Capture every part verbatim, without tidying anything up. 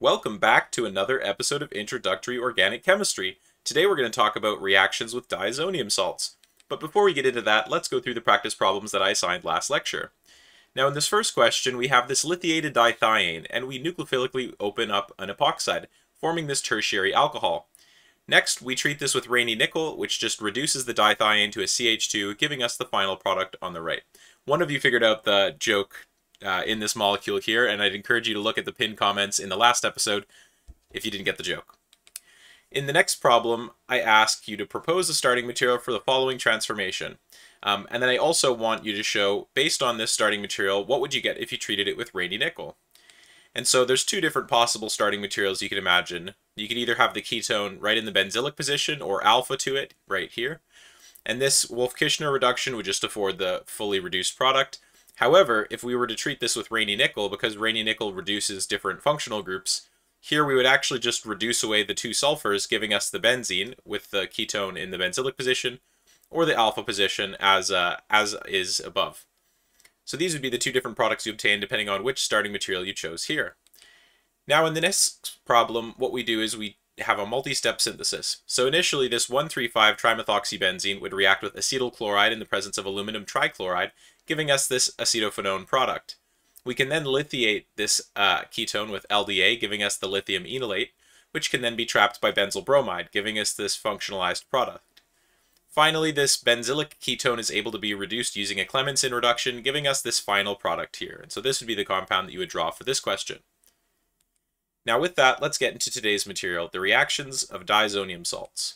Welcome back to another episode of Introductory Organic Chemistry. Today we're going to talk about reactions with diazonium salts. But before we get into that, let's go through the practice problems that I assigned last lecture. Now in this first question, we have this lithiated dithiene, and we nucleophilically open up an epoxide, forming this tertiary alcohol. Next, we treat this with rainy nickel, which just reduces the dithiene to a C H two, giving us the final product on the right. One of you figured out the joke Uh, in this molecule here, and I'd encourage you to look at the pinned comments in the last episode if you didn't get the joke. In the next problem, I ask you to propose a starting material for the following transformation. Um, and then I also want you to show, based on this starting material, what would you get if you treated it with rainy nickel? And so there's two different possible starting materials you can imagine. You could either have the ketone right in the benzylic position or alpha to it right here. And this Wolff-Kishner reduction would just afford the fully reduced product. However, if we were to treat this with rainy nickel, because rainy nickel reduces different functional groups, here we would actually just reduce away the two sulfurs, giving us the benzene with the ketone in the benzylic position or the alpha position as, uh, as is above. So these would be the two different products you obtain depending on which starting material you chose here. Now in the next problem, what we do is we have a multi-step synthesis. So initially this one three five trimethoxybenzene would react with acetyl chloride in the presence of aluminum trichloride, giving us this acetophenone product. We can then lithiate this uh, ketone with L D A, giving us the lithium enolate, which can then be trapped by benzyl bromide, giving us this functionalized product. Finally, this benzylic ketone is able to be reduced using a Clemmensen reduction, giving us this final product here. And so this would be the compound that you would draw for this question. Now with that, let's get into today's material, the reactions of diazonium salts.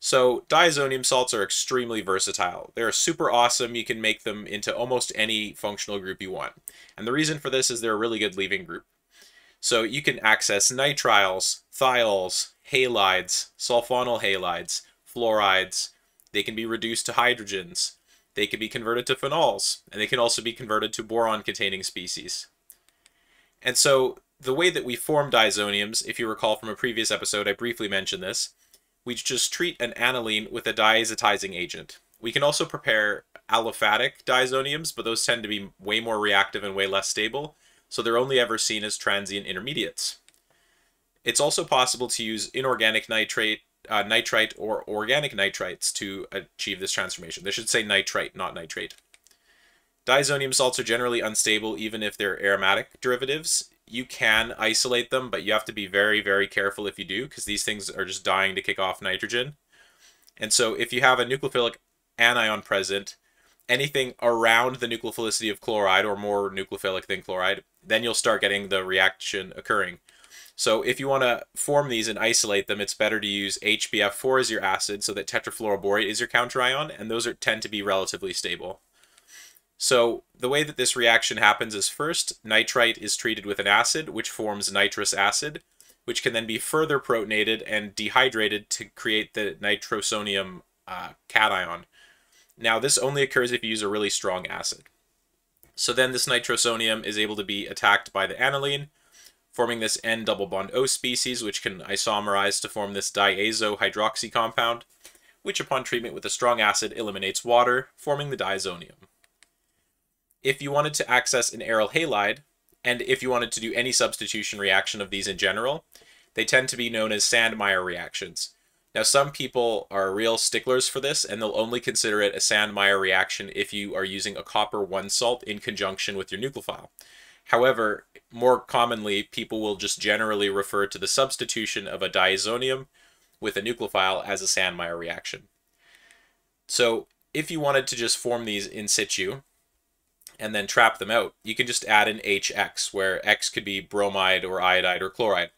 So diazonium salts are extremely versatile. They're super awesome. You can make them into almost any functional group you want. And the reason for this is they're a really good leaving group. So you can access nitriles, thiols, halides, sulfonyl halides, fluorides. They can be reduced to hydrogens. They can be converted to phenols, and they can also be converted to boron-containing species. And so the way that we form diazoniums, if you recall from a previous episode, I briefly mentioned this, we just treat an aniline with a diazotizing agent. We can also prepare aliphatic diazoniums, but those tend to be way more reactive and way less stable, so they're only ever seen as transient intermediates. It's also possible to use inorganic nitrate, uh, nitrite or organic nitrites to achieve this transformation. They should say nitrite, not nitrate. Diazonium salts are generally unstable even if they're aromatic derivatives. You can isolate them, but you have to be very, very careful if you do, because these things are just dying to kick off nitrogen. And so if you have a nucleophilic anion present, anything around the nucleophilicity of chloride or more nucleophilic than chloride, then you'll start getting the reaction occurring. So if you want to form these and isolate them, it's better to use H B F four as your acid so that tetrafluoroborate is your counterion, and those are, tend to be relatively stable. So the way that this reaction happens is first, nitrite is treated with an acid, which forms nitrous acid, which can then be further protonated and dehydrated to create the nitrosonium uh, cation. Now this only occurs if you use a really strong acid. So then this nitrosonium is able to be attacked by the aniline, forming this N double bond O species, which can isomerize to form this diazohydroxy compound, which upon treatment with a strong acid eliminates water, forming the diazonium. If you wanted to access an aryl halide, and if you wanted to do any substitution reaction of these in general, they tend to be known as Sandmeyer reactions. Now some people are real sticklers for this, and they'll only consider it a Sandmeyer reaction if you are using a copper one salt in conjunction with your nucleophile. However, more commonly, people will just generally refer to the substitution of a diazonium with a nucleophile as a Sandmeyer reaction. So if you wanted to just form these in situ, and then trap them out, you can just add an H X, where X could be bromide or iodide or chloride.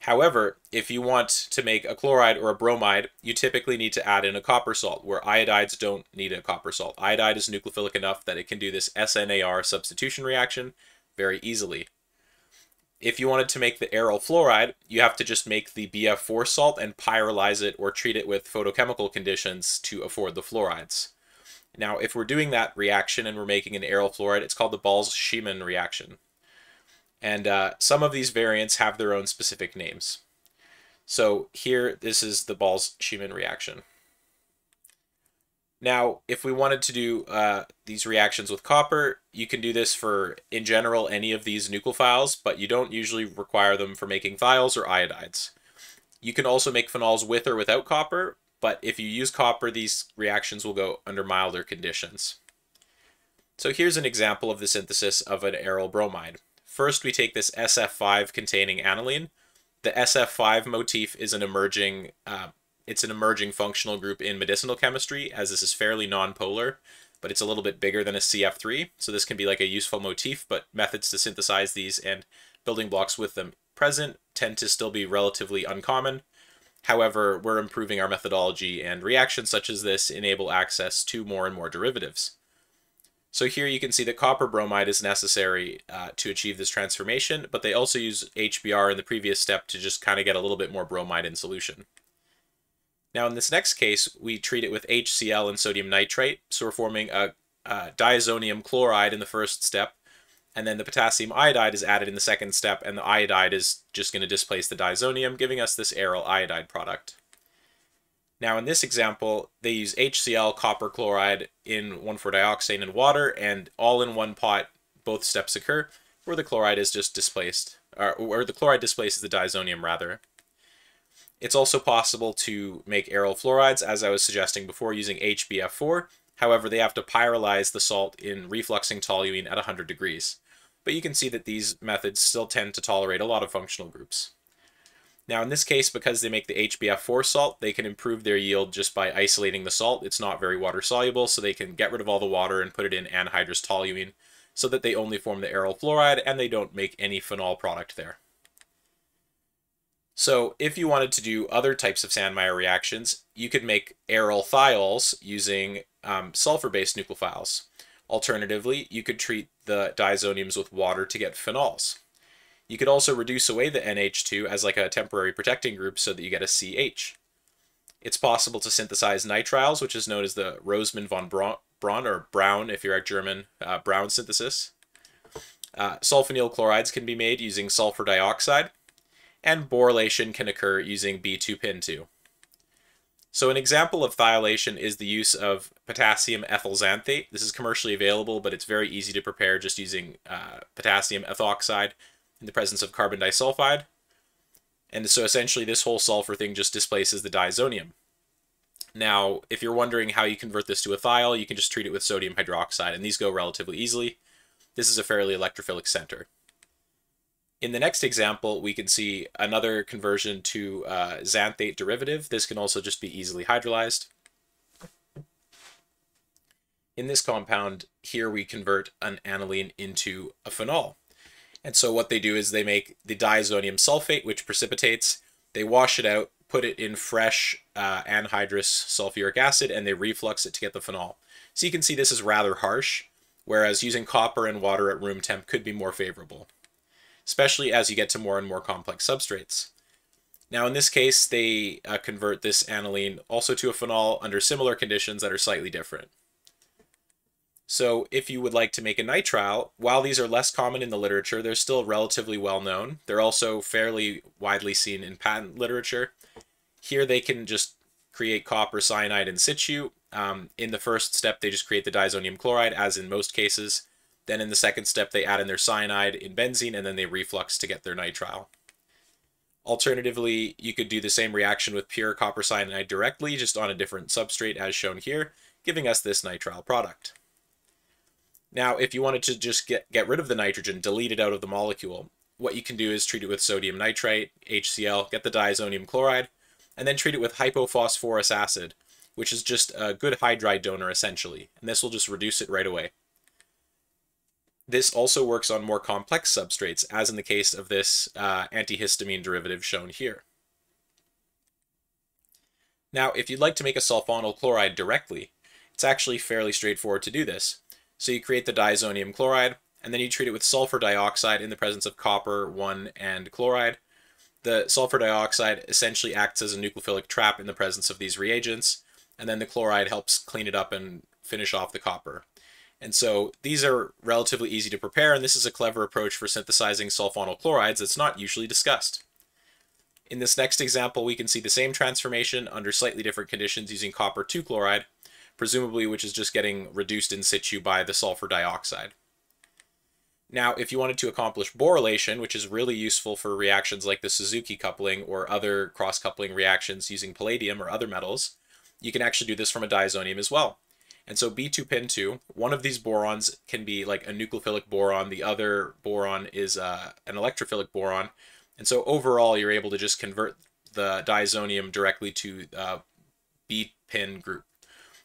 However, if you want to make a chloride or a bromide, you typically need to add in a copper salt, where iodides don't need a copper salt. Iodide is nucleophilic enough that it can do this S N A R substitution reaction very easily. If you wanted to make the aryl fluoride, you have to just make the B F four salt and pyrolyze it or treat it with photochemical conditions to afford the fluorides. Now, if we're doing that reaction and we're making an aryl fluoride, it's called the Balz-Schiemann reaction. And uh, some of these variants have their own specific names. So here, this is the Balz-Schiemann reaction. Now, if we wanted to do uh, these reactions with copper, you can do this for, in general, any of these nucleophiles, but you don't usually require them for making thiols or iodides. You can also make phenols with or without copper, but if you use copper, these reactions will go under milder conditions. So here's an example of the synthesis of an aryl bromide. First, we take this S F five containing aniline. The S F five motif is an emerging uh, it's an emerging functional group in medicinal chemistry, as this is fairly nonpolar, but it's a little bit bigger than a C F three, so this can be like a useful motif, but methods to synthesize these and building blocks with them present tend to still be relatively uncommon. However, we're improving our methodology, and reactions such as this enable access to more and more derivatives. So here you can see that copper bromide is necessary uh, to achieve this transformation, but they also use H B R in the previous step to just kind of get a little bit more bromide in solution. Now in this next case, we treat it with HCl and sodium nitrite, so we're forming a, a diazonium chloride in the first step, and then the potassium iodide is added in the second step, and the iodide is just going to displace the diazonium, giving us this aryl iodide product. Now in this example, they use HCl, copper chloride in one four dioxane and water, and all in one pot both steps occur, where the chloride is just displaced, or where the chloride displaces the diazonium rather. It's also possible to make aryl fluorides, as I was suggesting before, using H B F four. However, they have to pyrolyze the salt in refluxing toluene at one hundred degrees. But you can see that these methods still tend to tolerate a lot of functional groups. Now in this case, because they make the H B F four salt, they can improve their yield just by isolating the salt. It's not very water soluble, so they can get rid of all the water and put it in anhydrous toluene so that they only form the aryl fluoride and they don't make any phenol product there. So if you wanted to do other types of Sandmeyer reactions, you could make aryl thiols using um, sulfur-based nucleophiles. Alternatively, you could treat the diazoniums with water to get phenols. You could also reduce away the N H two as like a temporary protecting group so that you get a C H. It's possible to synthesize nitriles, which is known as the Rosenmund-von Braun, or Brown if you're a German, uh, Brown synthesis. Uh, sulfonyl chlorides can be made using sulfur dioxide, and borylation can occur using B two pin two. So an example of thiolation is the use of potassium ethyl xanthate. This is commercially available, but it's very easy to prepare just using uh, potassium ethoxide in the presence of carbon disulfide. And so essentially this whole sulfur thing just displaces the diazonium. Now, if you're wondering how you convert this to a thiol, you can just treat it with sodium hydroxide, and these go relatively easily. This is a fairly electrophilic center. In the next example, we can see another conversion to uh, xanthate derivative. This can also just be easily hydrolyzed. In this compound, here we convert an aniline into a phenol. And so what they do is they make the diazonium sulfate, which precipitates. They wash it out, put it in fresh uh, anhydrous sulfuric acid, and they reflux it to get the phenol. So you can see this is rather harsh, whereas using copper and water at room temp could be more favorable, especially as you get to more and more complex substrates. Now in this case, they uh, convert this aniline also to a phenol under similar conditions that are slightly different. So if you would like to make a nitrile, while these are less common in the literature, they're still relatively well known. They're also fairly widely seen in patent literature. Here they can just create copper cyanide in situ. Um, in the first step, they just create the diazonium chloride, as in most cases. Then in the second step, they add in their cyanide in benzene, and then they reflux to get their nitrile. Alternatively, you could do the same reaction with pure copper cyanide directly, just on a different substrate as shown here, giving us this nitrile product. Now, if you wanted to just get, get rid of the nitrogen, delete it out of the molecule, what you can do is treat it with sodium nitrite, HCl, get the diazonium chloride, and then treat it with hypophosphorous acid, which is just a good hydride donor essentially, and this will just reduce it right away. This also works on more complex substrates, as in the case of this uh, antihistamine derivative shown here. Now, if you'd like to make a sulfonyl chloride directly, it's actually fairly straightforward to do this. So you create the diazonium chloride, and then you treat it with sulfur dioxide in the presence of copper, one, and chloride. The sulfur dioxide essentially acts as a nucleophilic trap in the presence of these reagents, and then the chloride helps clean it up and finish off the copper. And so these are relatively easy to prepare, and this is a clever approach for synthesizing sulfonyl chlorides that's not usually discussed. In this next example, we can see the same transformation under slightly different conditions using copper two chloride, presumably which is just getting reduced in situ by the sulfur dioxide. Now, if you wanted to accomplish borylation, which is really useful for reactions like the Suzuki coupling or other cross-coupling reactions using palladium or other metals, you can actually do this from a diazonium as well. And so B two pin two, one of these borons can be like a nucleophilic boron, the other boron is uh, an electrophilic boron. And so overall, you're able to just convert the diazonium directly to uh, B-pin group.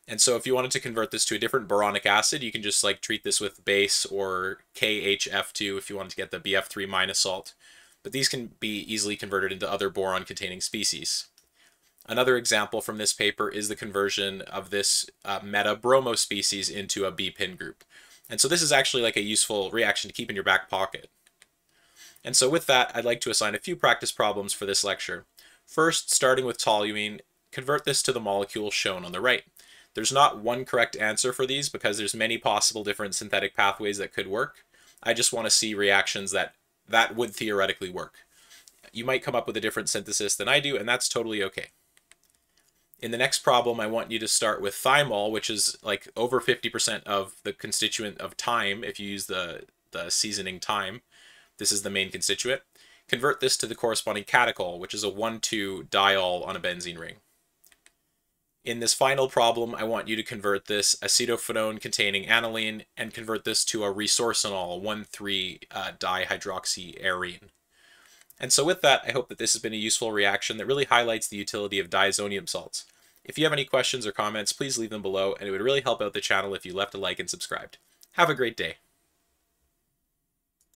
And so if you wanted to convert this to a different boronic acid, you can just like treat this with base or K H F two if you wanted to get the B F three minus salt. But these can be easily converted into other boron-containing species. Another example from this paper is the conversion of this uh, meta-bromo species into a B-pin group. And so this is actually like a useful reaction to keep in your back pocket. And so with that, I'd like to assign a few practice problems for this lecture. First, starting with toluene, convert this to the molecule shown on the right. There's not one correct answer for these because there's many possible different synthetic pathways that could work. I just want to see reactions that that would theoretically work. You might come up with a different synthesis than I do, and that's totally okay. In the next problem, I want you to start with thymol, which is like over fifty percent of the constituent of thyme if you use the, the seasoning thyme. This is the main constituent. Convert this to the corresponding catechol, which is a one two diol on a benzene ring. In this final problem, I want you to convert this acetophenone-containing aniline and convert this to a resorcinol, one three dihydroxyarine. And so with that, I hope that this has been a useful reaction that really highlights the utility of diazonium salts. If you have any questions or comments, please leave them below, and it would really help out the channel if you left a like and subscribed. Have a great day.